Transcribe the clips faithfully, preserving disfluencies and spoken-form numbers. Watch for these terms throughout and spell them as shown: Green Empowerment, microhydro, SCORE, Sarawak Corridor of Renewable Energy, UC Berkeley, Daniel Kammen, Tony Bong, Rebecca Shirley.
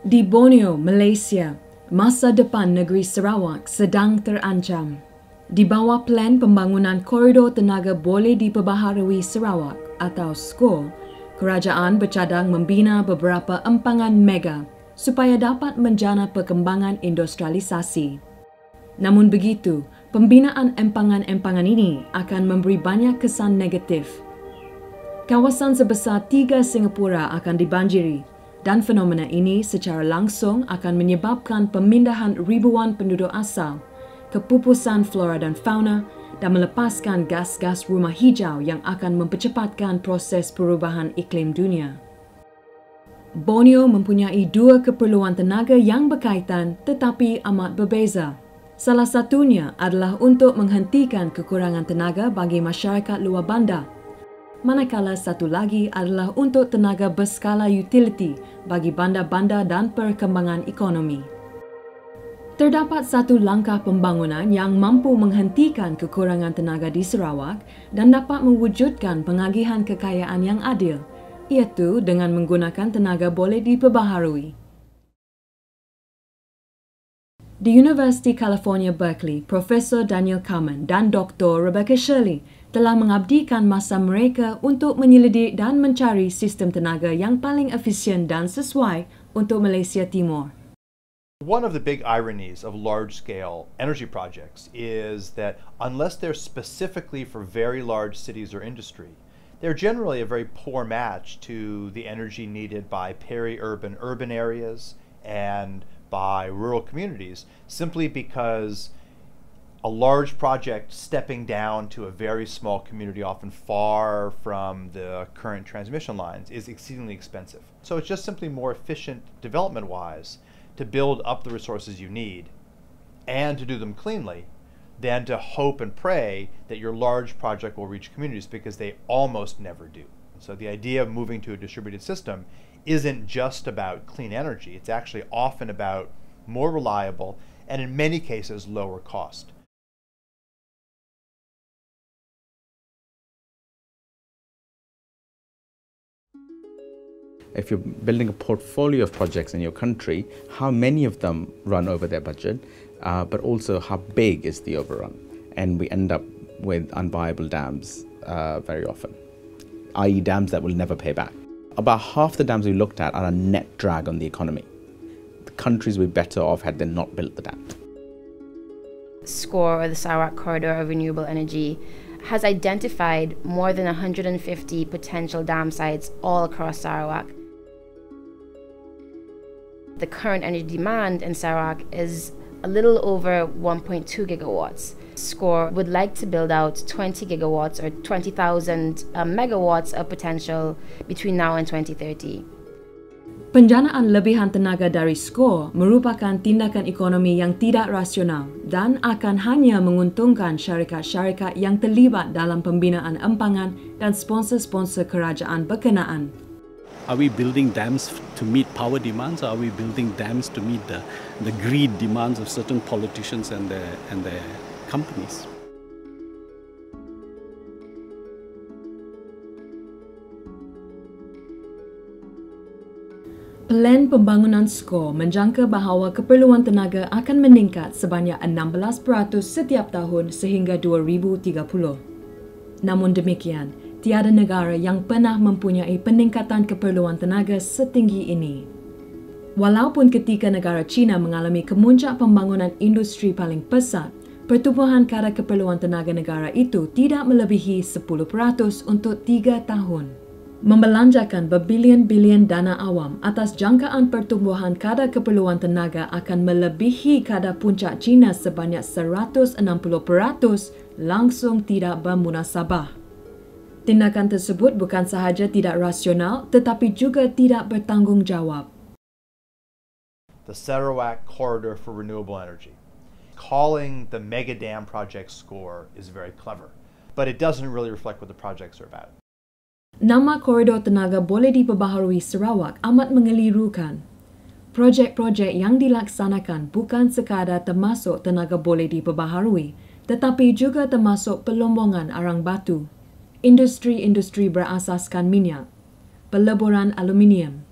Di Borneo, Malaysia, masa depan negeri Sarawak sedang terancam. Di bawah plan pembangunan Koridor Tenaga Boleh Diperbaharui Sarawak atau SCORE, kerajaan bercadang membina beberapa empangan mega supaya dapat menjana perkembangan industrialisasi. Namun begitu, pembinaan empangan-empangan ini akan memberi banyak kesan negatif. Kawasan sebesar tiga Singapura akan dibanjiri dan fenomena ini secara langsung akan menyebabkan pemindahan ribuan penduduk asal, kepupusan flora dan fauna dan melepaskan gas-gas rumah hijau yang akan mempercepatkan proses perubahan iklim dunia. Borneo mempunyai dua keperluan tenaga yang berkaitan tetapi amat berbeza. Salah satunya adalah untuk menghentikan kekurangan tenaga bagi masyarakat luar bandar, manakala satu lagi adalah untuk tenaga berskala utiliti bagi bandar-bandar dan perkembangan ekonomi. Terdapat satu langkah pembangunan yang mampu menghentikan kekurangan tenaga di Sarawak dan dapat mewujudkan pengagihan kekayaan yang adil, iaitu dengan menggunakan tenaga boleh diperbaharui. Di Universiti California, Berkeley, Profesor Daniel Kammen dan Doktor Rebecca Shirley telah mengabdikan masa mereka untuk menyelidik dan mencari sistem tenaga yang paling efisien dan sesuai untuk Malaysia Timur. One of the big ironies of large-scale energy projects is that unless they're specifically for very large cities or industry, they're generally a very poor match to the energy needed by peri-urban urban areas and by rural communities, simply because a large project stepping down to a very small community, often far from the current transmission lines, is exceedingly expensive. So it's just simply more efficient development-wise to build up the resources you need and to do them cleanly than to hope and pray that your large project will reach communities, because they almost never do. So the idea of moving to a distributed system isn't just about clean energy. It's actually often about more reliable and in many cases lower cost. If you're building a portfolio of projects in your country, how many of them run over their budget, uh, but also how big is the overrun? And we end up with unviable dams uh, very often, that is dams that will never pay back. About half the dams we looked at are a net drag on the economy. The countries were better off had they not built the dam. SCORE, or the Sarawak Corridor of Renewable Energy, has identified more than one hundred fifty potential dam sites all across Sarawak. The current energy demand in Sarawak is a little over one point two gigawatts. SCORE would like to build out twenty gigawatts or twenty thousand uh, megawatts of potential between now and twenty thirty. Penjanaan lebihan tenaga dari SCORE merupakan tindakan ekonomi yang tidak rasional dan akan hanya menguntungkan syarikat-syarikat yang terlibat dalam pembinaan empangan dan sponsor-sponsor kerajaan berkenaan. Are we building dams to meet power demands, or are we building dams to meet the, the greed demands of certain politicians and their, and their companies? Plan pembangunan SCORE menjangka bahawa keperluan tenaga akan meningkat sebanyak enam belas peratus setiap tahun sehingga dua ribu tiga puluh. Namun demikian, tiada negara yang pernah mempunyai peningkatan keperluan tenaga setinggi ini. Walaupun ketika negara China mengalami kemuncak pembangunan industri paling pesat, pertumbuhan kadar keperluan tenaga negara itu tidak melebihi sepuluh peratus untuk tiga tahun. Membelanjakan berbilion-bilion dana awam atas jangkaan pertumbuhan kadar keperluan tenaga akan melebihi kadar puncak China sebanyak seratus enam puluh peratus langsung tidak bermunasabah. Tindakan tersebut bukan sahaja tidak rasional tetapi juga tidak bertanggungjawab. The Sarawak Corridor for Renewable Energy. Calling the mega dam project SCORE is very clever, but it doesn't really reflect what the projects are about. Nama Koridor Tenaga Boleh Diperbaharui Sarawak amat mengelirukan. Projek-projek yang dilaksanakan bukan sekadar termasuk tenaga boleh diperbaharui, tetapi juga termasuk pelombongan arang batu, industri-industri berasaskan minyak, peleburan aluminium,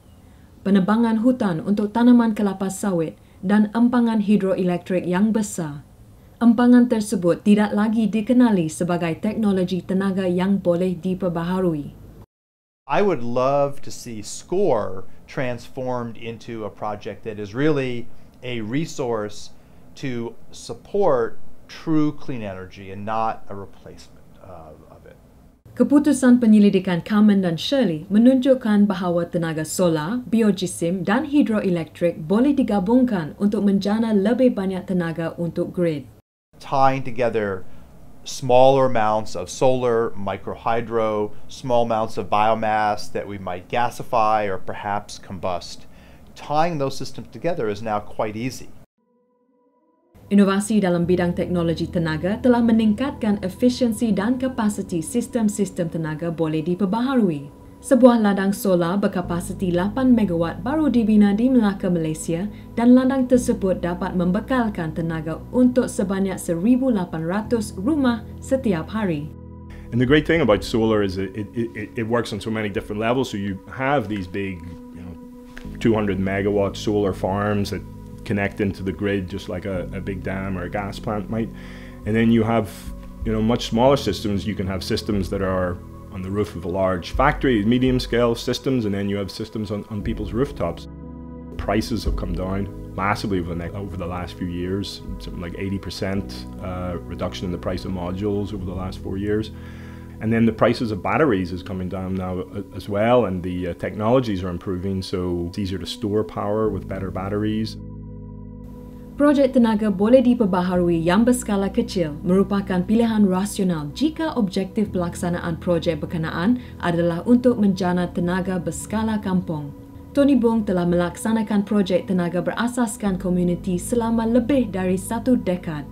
penebangan hutan untuk tanaman kelapa sawit dan empangan hidroelektrik yang besar. Empangan tersebut tidak lagi dikenali sebagai teknologi tenaga yang boleh diperbaharui. I would love to see SCORE transformed into a project that is really a resource to support true clean energy and not a replacement of, of it. Keputusan penyelidikan Kammen dan Shirley menunjukkan bahawa tenaga solar, biojisim dan hidroelektrik boleh digabungkan untuk menjana lebih banyak tenaga untuk grid. Tying together smaller amounts of solar, microhydro, small amounts of biomass that we might gasify or perhaps combust. Tying those systems together is now quite easy. Inovasi dalam bidang teknologi tenaga telah meningkatkan efisiensi dan kapasiti sistem-sistem tenaga boleh diperbaharui. Sebuah ladang solar berkapasiti lapan megawatt baru dibina di Melaka, Malaysia dan ladang tersebut dapat membekalkan tenaga untuk sebanyak seribu lapan ratus rumah setiap hari. And the great thing about solar is it, it, it works on so many different levels. So you have these big, you know, two hundred megawatt solar farms that connect into the grid just like a, a big dam or a gas plant might. And then you have, you know, much smaller systems. You can have systems that are on the roof of a large factory, medium-scale systems, and then you have systems on, on people's rooftops. Prices have come down massively over the, over the last few years, something like eighty percent uh, reduction in the price of modules over the last four years. And then the prices of batteries is coming down now as well, and the uh, technologies are improving, so it's easier to store power with better batteries. Projek tenaga boleh diperbaharui yang berskala kecil merupakan pilihan rasional jika objektif pelaksanaan projek berkenaan adalah untuk menjana tenaga berskala kampung. Tony Bong telah melaksanakan projek tenaga berasaskan komuniti selama lebih dari satu dekad.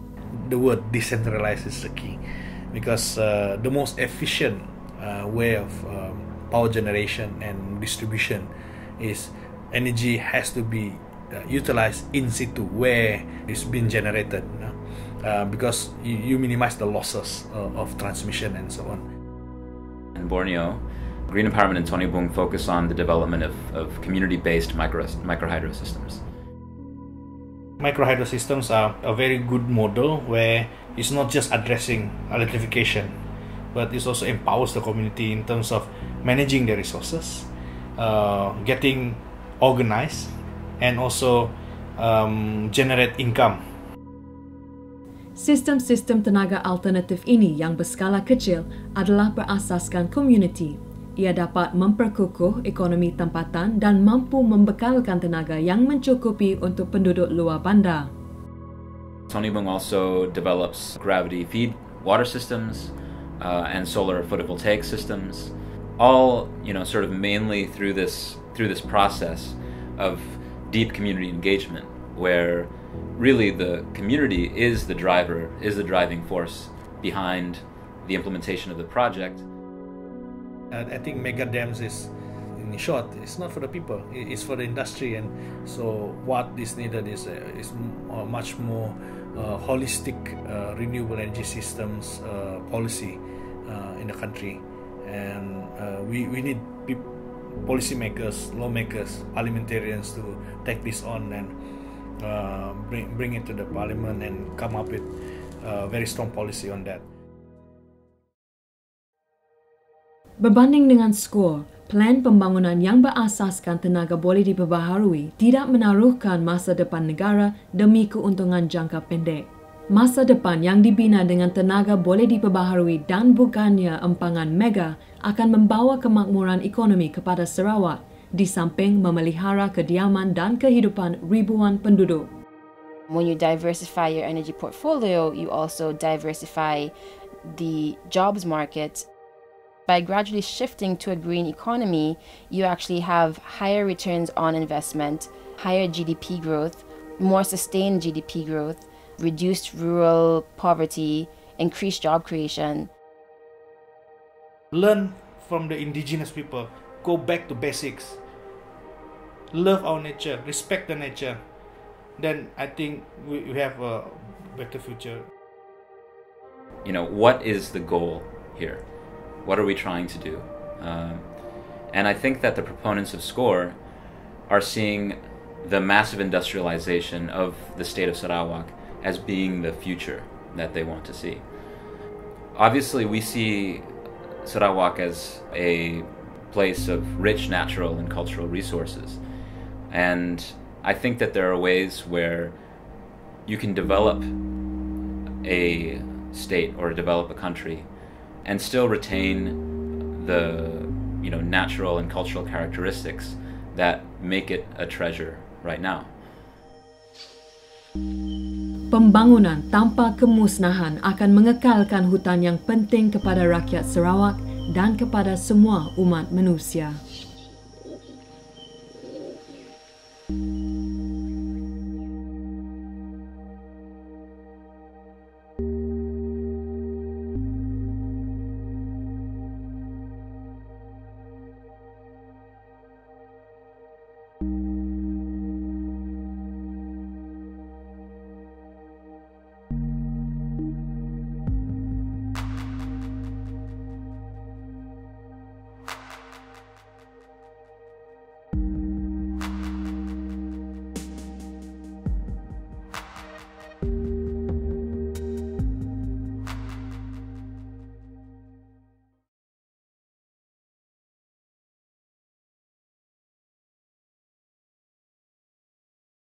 The word decentralized is the key because uh, the most efficient uh, way of uh, power generation and distribution is energy has to be Uh, utilize in situ where it's been generated, you know? uh, because you, you minimize the losses uh, of transmission and so on. In Borneo, Green Empowerment and Tony Bong focus on the development of, of community-based micro, microhydro systems. Microhydro systems are a very good model where it's not just addressing electrification, but it also empowers the community in terms of managing their resources, uh, getting organized, and also um, generate income. Sistem-sistem tenaga alternatif ini yang berskala kecil adalah berasaskan komuniti. Ia dapat memperkukuh ekonomi tempatan dan mampu membekalkan tenaga yang mencukupi untuk penduduk luar bandar. Tony Bong also develops gravity feed water systems uh, and solar photovoltaic systems, all, you know, sort of mainly through this through this process of deep community engagement, where really the community is the driver, is the driving force behind the implementation of the project. I think mega dams is, in short, it's not for the people, it's for the industry, and so what is needed is, is much more uh, holistic uh, renewable energy systems uh, policy uh, in the country, and uh, we, we need people, policymakers, lawmakers, parliamentarians to take this on and uh, bring, bring it to the parliament and come up with a very strong policy on that. Berbanding dengan SCORE, plan pembangunan yang berasaskan tenaga boleh diperbaharui tidak menaruhkan masa depan negara demi keuntungan jangka pendek. Masa depan yang dibina dengan tenaga boleh diperbaharui dan bukannya empangan mega akan membawa kemakmuran ekonomi kepada Sarawak di samping memelihara kediaman dan kehidupan ribuan penduduk. When you diversify your energy portfolio, you also diversify the jobs market. By gradually shifting to a green economy, you actually have higher returns on investment, higher G D P growth, more sustained G D P growth, reduced rural poverty, increased job creation. Learn from the indigenous people, go back to basics, love our nature, respect the nature, then I think we have a better future. You know, what is the goal here? What are we trying to do? Um, and I think that the proponents of SCORE are seeing the massive industrialization of the state of Sarawak as being the future that they want to see. Obviously, we see Sarawak as a place of rich natural and cultural resources. And I think that there are ways where you can develop a state or develop a country and still retain the, you know, natural and cultural characteristics that make it a treasure right now. Pembangunan tanpa kemusnahan akan mengekalkan hutan yang penting kepada rakyat Sarawak dan kepada semua umat manusia.